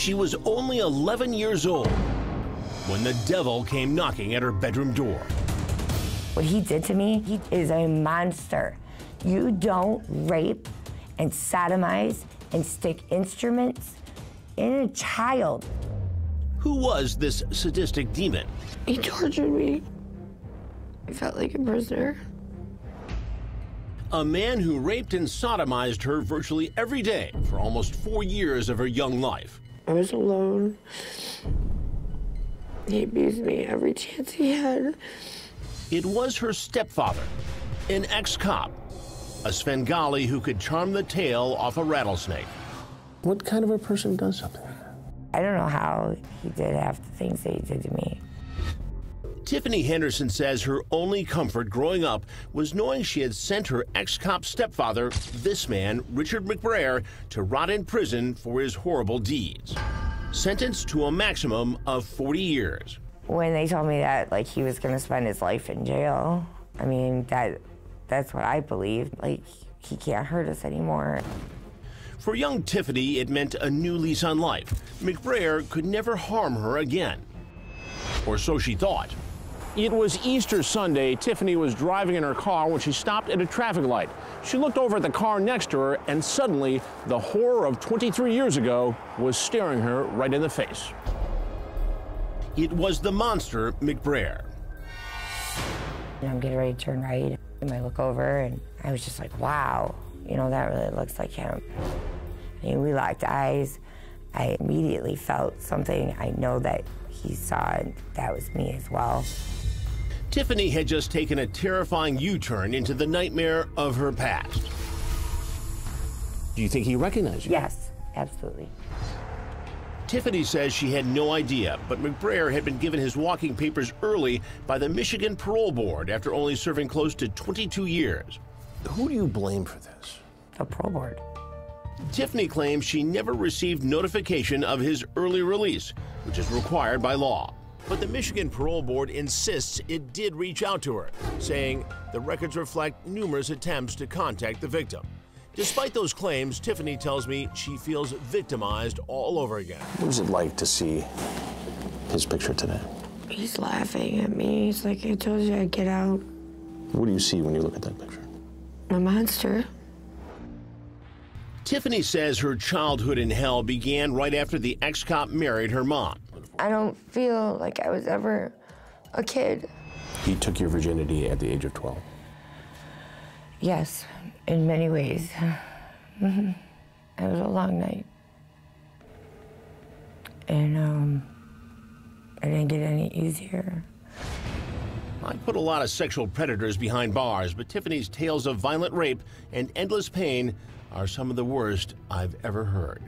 she was only 11 years old when the devil came knocking at her bedroom door. What he did to me, he is a monster. You don't rape and sodomize and stick instruments in a child. Who was this sadistic demon? He tortured me. I felt like a prisoner. A man who raped and sodomized her virtually every day for almost 4 years of her young life. I was alone. He abused me every chance he had. It was her stepfather, an ex-cop, a Svengali who could charm the tail off a rattlesnake. What kind of a person does something like that? I don't know how he did half the things that he did to me. Tiffany Henderson says her only comfort growing up was knowing she had sent her ex-cop stepfather, this man, Richard McBrayer, to rot in prison for his horrible deeds. Sentenced to a maximum of 40 years. When they told me that, like, he was going to spend his life in jail, I mean, that's what I believed. Like, he can't hurt us anymore. For young Tiffany, it meant a new lease on life. McBrayer could never harm her again. Or so she thought. It was Easter Sunday. Tiffany was driving in her car when she stopped at a traffic light. She looked over at the car next to her, and suddenly, the horror of 23 years ago was staring her right in the face. It was the monster, McBrayer. I'm getting ready to turn right, and I look over, and I was just like, wow, you know, that really looks like him. I mean, we locked eyes. I immediately felt something. I know that he saw, and that was me as well. Tiffany had just taken a terrifying U-turn into the nightmare of her past. Do you think he recognized you? Yes, absolutely. Tiffany says she had no idea, but McBrayer had been given his walking papers early by the Michigan Parole Board after only serving close to 22 years. Who do you blame for this? The parole board. Tiffany claims she never received notification of his early release, which is required by law. But the Michigan Parole Board insists it did reach out to her, saying the records reflect numerous attempts to contact the victim. Despite those claims, Tiffany tells me she feels victimized all over again. What was it like to see his picture today? He's laughing at me. He's like, I told you I'd get out. What do you see when you look at that picture? A monster. Tiffany says her childhood in hell began right after the ex-cop married her mom. I don't feel like I was ever a kid. He took your virginity at the age of 12. Yes, in many ways. It was a long night. And I didn't get any easier. I put a lot of sexual predators behind bars, but Tiffany's tales of violent rape and endless pain are some of the worst I've ever heard.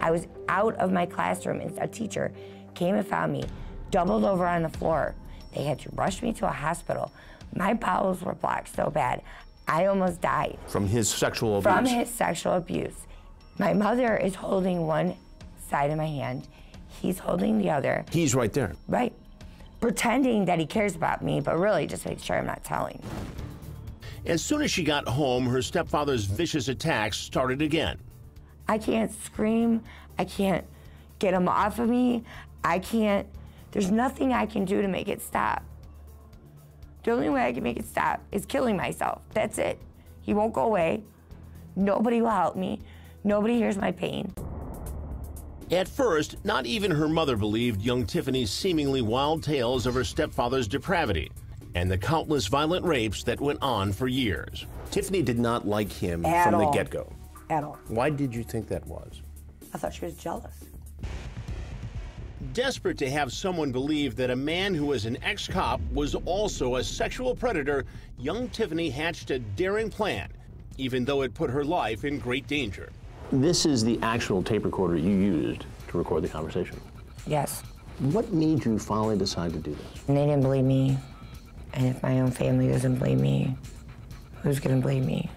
I was out of my classroom, and a teacher came and found me, doubled over on the floor. They had to rush me to a hospital. My bowels were blocked so bad, I almost died. From his sexual abuse? From his sexual abuse. My mother is holding one side of my hand. He's holding the other. He's right there. Right. Pretending that he cares about me, but really just make sure I'm not telling. As soon as she got home, her stepfather's vicious attacks started again. I can't scream. I can't get him off of me. I can't. There's nothing I can do to make it stop. The only way I can make it stop is killing myself. That's it. He won't go away. Nobody will help me. Nobody hears my pain. At first, not even her mother believed young Tiffany's seemingly wild tales of her stepfather's depravity and the countless violent rapes that went on for years. Tiffany did not like him from the get-go. At all. Why did you think that was? I thought she was jealous. Desperate to have someone believe that a man who was an ex-cop was also a sexual predator, young Tiffany hatched a daring plan, even though it put her life in great danger. This is the actual tape recorder you used to record the conversation. Yes. What made you finally decide to do this? They didn't believe me. And if my own family doesn't believe me, who's going to believe me?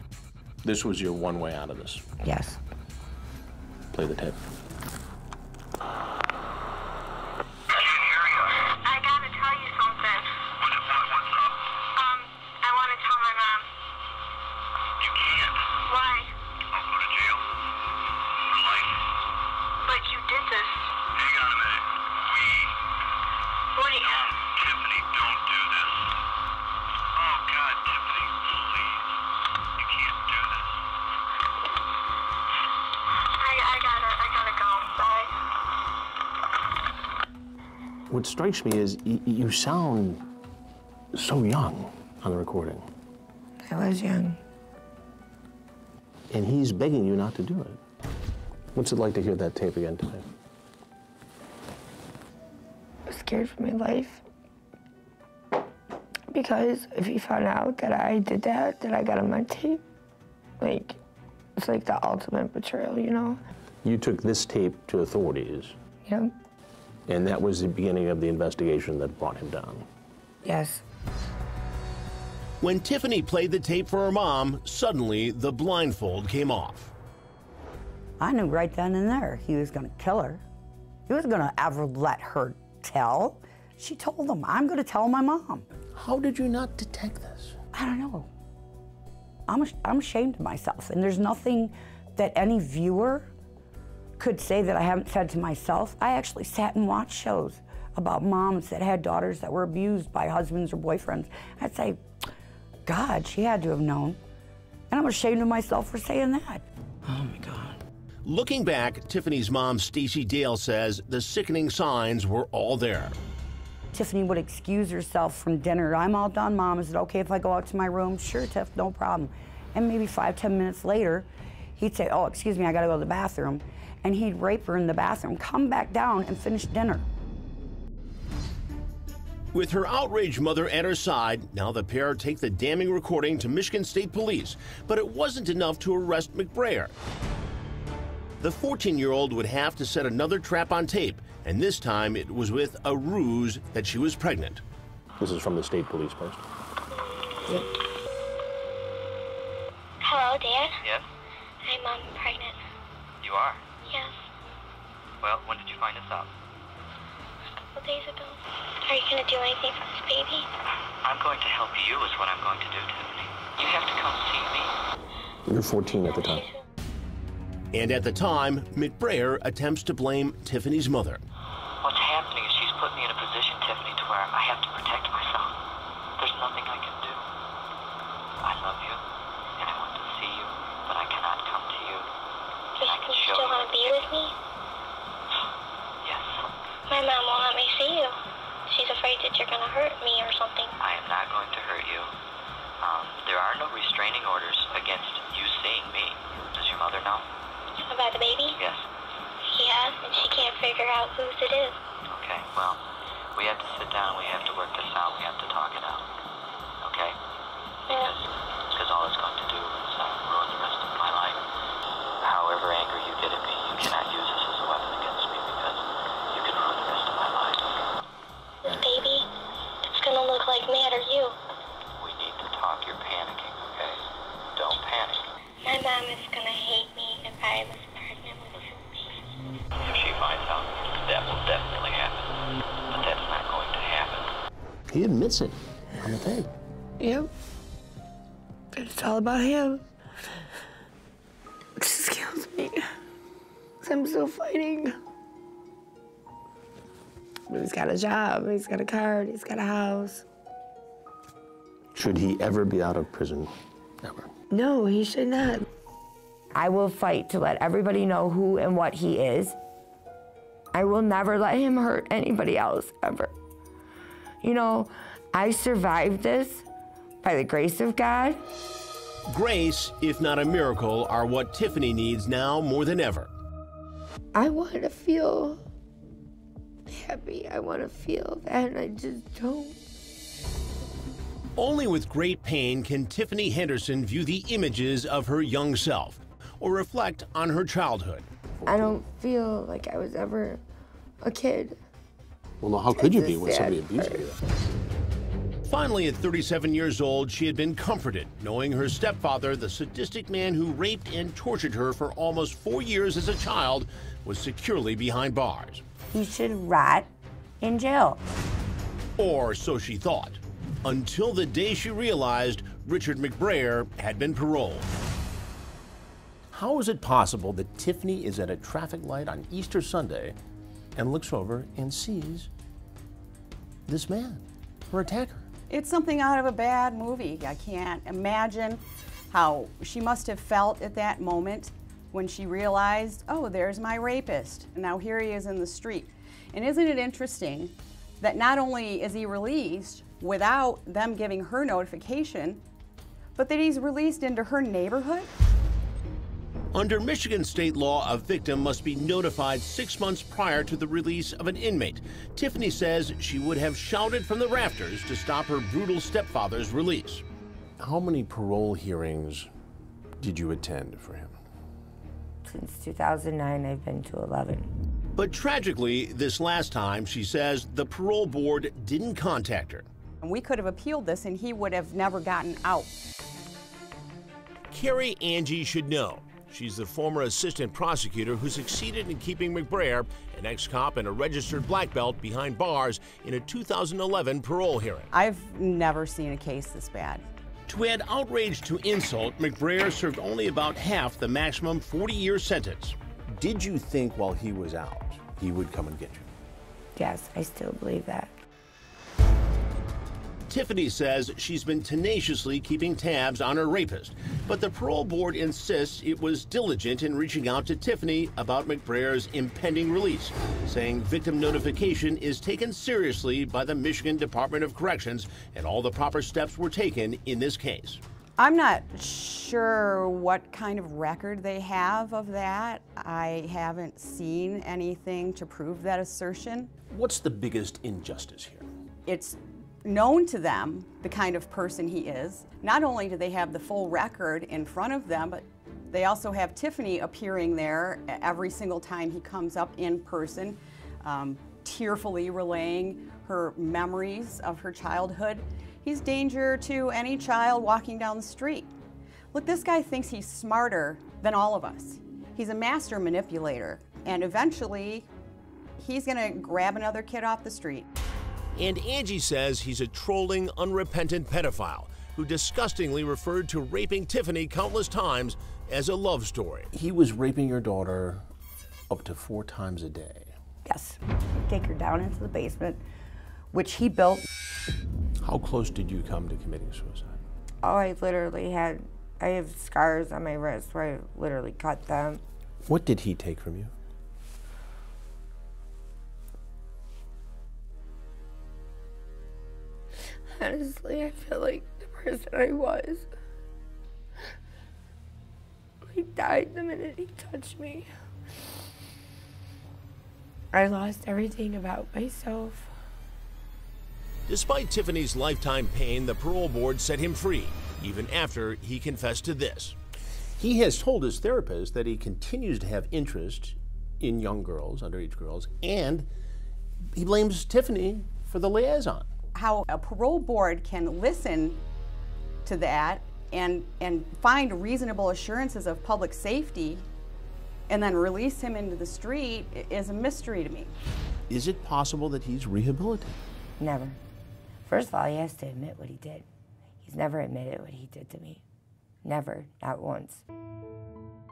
This was your one way out of this? Yes. Play the tape. I gotta tell you something. What's up? I wanna tell my mom. You can't. Why? I'll go to jail. For life. What strikes me is you sound so young on the recording. I was young. And he's begging you not to do it. What's it like to hear that tape again today? I was scared for my life. Because if he found out that I did that I got him on tape, like, it's like the ultimate betrayal, you know? You took this tape to authorities. Yeah. And that was the beginning of the investigation that brought him down. Yes. When Tiffany played the tape for her mom, suddenly the blindfold came off. I knew right then and there he was gonna kill her. He wasn't gonna ever let her tell. She told him, I'm gonna tell my mom. How did you not detect this? I don't know. I'm ashamed of myself, and there's nothing that any viewer could say that I haven't said to myself. I actually sat and watched shows about moms that had daughters that were abused by husbands or boyfriends. I'd say, God, she had to have known. And I'm ashamed of myself for saying that. Oh my God. Looking back, Tiffany's mom, Stacey Dale, says the sickening signs were all there. Tiffany would excuse herself from dinner. I'm all done, Mom. Is it okay if I go out to my room? Sure, Tiff, no problem. And maybe 5-10 minutes later, he'd say, oh, excuse me, I gotta go to the bathroom. And he'd rape her in the bathroom, come back down and finish dinner. With her outraged mother at her side, now the pair take the damning recording to Michigan State Police, but it wasn't enough to arrest McBrayer. The 14-year-old would have to set another trap on tape, and this time it was with a ruse that she was pregnant. This is from the state police post. Yep. Hello, Dad? Yes? I'm pregnant. You are? Yes. Well, when did you find this out? A couple days ago. Are you going to do anything for this baby? I'm going to help you is what I'm going to do, Tiffany. You have to come see me. You were 14 at the time. And at the time, McBrayer attempts to blame Tiffany's mother. What's happening is she's put me in a position, Tiffany, to where I have to protect myself. There's nothing I can do. I love you, and I want to see you, but I cannot come to you. Do you still want to be with me? Yes. My mom won't let me see you. She's afraid that you're going to hurt me or something. I am not going to hurt you. There are no restraining orders against you seeing me. Does your mother know? About the baby? Yes. Yeah, and she can't figure out whose it is. Okay, well, we have to sit down, we have to work this out, we have to talk it out. Okay? Yeah. Because all it's going to do is ruin the rest of my life. However angry you get at me, you cannot use this as a weapon against me because you can ruin the rest of my life. This baby, it's going to look like Matt or you. We need to talk. You're panicking, okay? Don't panic. My mom is going to hate me. I was pregnant with this baby. If she finds out, that will definitely happen. But that's not going to happen. He admits it on the tape. Yep. But it's all about him. It just kills me. I'm still fighting. But he's got a job, he's got a car, he's got a house. Should he ever be out of prison? Never. No, he should not. I will fight to let everybody know who and what he is. I will never let him hurt anybody else, ever. You know, I survived this by the grace of God. Grace, if not a miracle, are what Tiffany needs now more than ever. I want to feel happy. I want to feel that, and I just don't. Only with great pain can Tiffany Henderson view the images of her young self, or reflect on her childhood. I don't feel like I was ever a kid. Well, how could you be when somebody abused you? Finally, at 37 years old, she had been comforted, knowing her stepfather, the sadistic man who raped and tortured her for almost 4 years as a child, was securely behind bars. He should rot in jail. Or so she thought, until the day she realized Richard McBrayer had been paroled. How is it possible that Tiffany is at a traffic light on Easter Sunday and looks over and sees this man, her attacker? It's something out of a bad movie. I can't imagine how she must have felt at that moment when she realized, oh, there's my rapist, and now here he is in the street. And isn't it interesting that not only is he released without them giving her notification, but that he's released into her neighborhood? Under Michigan state law, a victim must be notified 6 months prior to the release of an inmate. Tiffany says she would have shouted from the rafters to stop her brutal stepfather's release. How many parole hearings did you attend for him? Since 2009, I've been to 11. But tragically, this last time, she says the parole board didn't contact her. And we could have appealed this and he would have never gotten out. Carrie Angie should know. She's the former assistant prosecutor who succeeded in keeping McBrayer, an ex-cop and a registered black belt, behind bars in a 2011 parole hearing. I've never seen a case this bad. To add outrage to insult, McBrayer served only about half the maximum 40-year sentence. Did you think while he was out, he would come and get you? Yes, I still believe that. Tiffany says she's been tenaciously keeping tabs on her rapist, but the parole board insists it was diligent in reaching out to Tiffany about McBrayer's impending release, saying victim notification is taken seriously by the Michigan Department of Corrections and all the proper steps were taken in this case. I'm not sure what kind of record they have of that. I haven't seen anything to prove that assertion. What's the biggest injustice here? It's known to them the kind of person he is. Not only do they have the full record in front of them, but they also have Tiffany appearing there every single time he comes up in person, tearfully relaying her memories of her childhood. He's danger to any child walking down the street. Look, this guy thinks he's smarter than all of us. He's a master manipulator, and eventually he's gonna grab another kid off the street. And Angie says he's a trolling, unrepentant pedophile who disgustingly referred to raping Tiffany countless times as a love story. He was raping your daughter up to 4 times a day. Yes. Take her down into the basement, which he built. How close did you come to committing suicide? Oh, I have scars on my wrist where I literally cut them. What did he take from you? Honestly, I feel like the person I was. He died the minute he touched me. I lost everything about myself. Despite Tiffany's lifetime pain, the parole board set him free, even after he confessed to this. He has told his therapist that he continues to have interest in young girls, underage girls, and he blames Tiffany for the liaison. How a parole board can listen to that and find reasonable assurances of public safety and then release him into the street is a mystery to me. Is it possible that he's rehabilitated? Never. First of all, he has to admit what he did. He's never admitted what he did to me. Never, not once.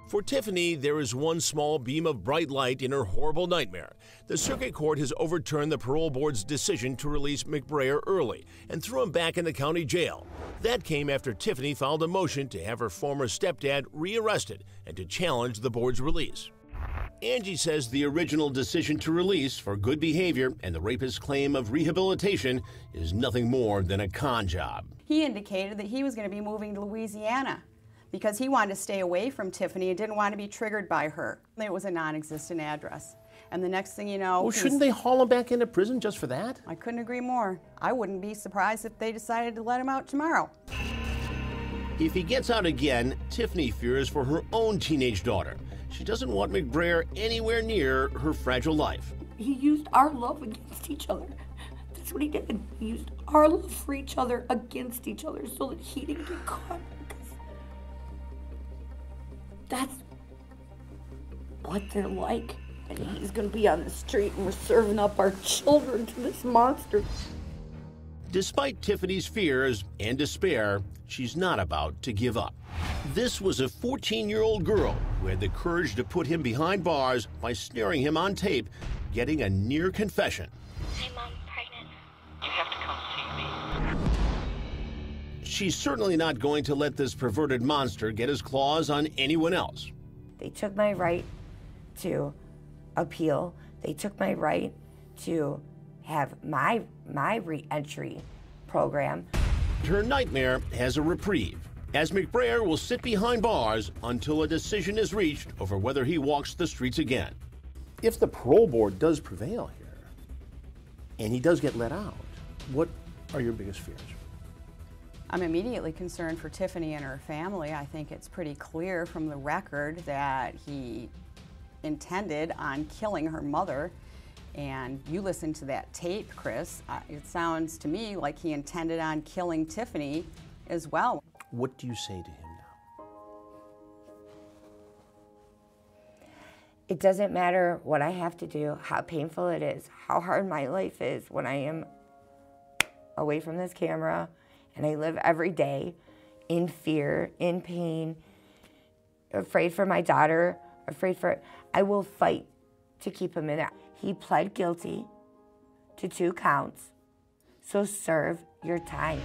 For Tiffany, there is one small beam of bright light in her horrible nightmare. The circuit court has overturned the parole board's decision to release McBrayer early and threw him back in the county jail. That came after Tiffany filed a motion to have her former stepdad rearrested and to challenge the board's release. Angie says the original decision to release for good behavior and the rapist's claim of rehabilitation is nothing more than a con job. He indicated that he was going to be moving to Louisiana because he wanted to stay away from Tiffany and didn't want to be triggered by her. It was a non-existent address. And the next thing you know... Well, shouldn't they haul him back into prison just for that? I couldn't agree more. I wouldn't be surprised if they decided to let him out tomorrow. If he gets out again, Tiffany fears for her own teenage daughter. She doesn't want McBrayer anywhere near her fragile life. He used our love against each other. That's what he did. He used our love for each other against each other so that he didn't get caught. That's what they're like. And he's going to be on the street and we're serving up our children to this monster. Despite Tiffany's fears and despair, she's not about to give up. This was a 14-year-old girl who had the courage to put him behind bars by snaring him on tape, getting a near confession. Hey, Mom, pregnant. You have to come see me. She's certainly not going to let this perverted monster get his claws on anyone else. They took my right to appeal. They took my right to have my re-entry program. Her nightmare has a reprieve, as McBrayer will sit behind bars until a decision is reached over whether he walks the streets again. If the parole board does prevail here, and he does get let out, what are your biggest fears? I'm immediately concerned for Tiffany and her family. I think it's pretty clear from the record that he intended on killing her mother. And you listen to that tape, Chris. It sounds to me like he intended on killing Tiffany as well. What do you say to him now? It doesn't matter what I have to do, how painful it is, how hard my life is when I am away from this camera and I live every day in fear, in pain, afraid for my daughter, afraid for... I will fight to keep him in there. He pled guilty to 2 counts, so serve your time.